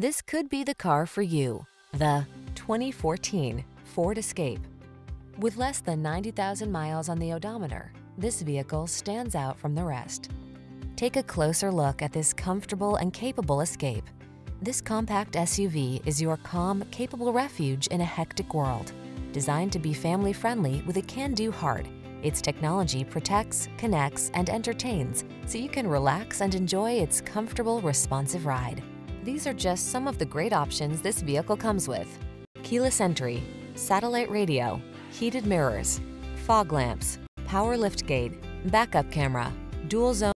This could be the car for you. The 2014 Ford Escape. With less than 90,000 miles on the odometer, this vehicle stands out from the rest. Take a closer look at this comfortable and capable Escape. This compact SUV is your calm, capable refuge in a hectic world. Designed to be family-friendly with a can-do heart, its technology protects, connects, and entertains, so you can relax and enjoy its comfortable, responsive ride. These are just some of the great options this vehicle comes with: keyless entry, satellite radio, heated mirrors, fog lamps, power liftgate, backup camera, dual zone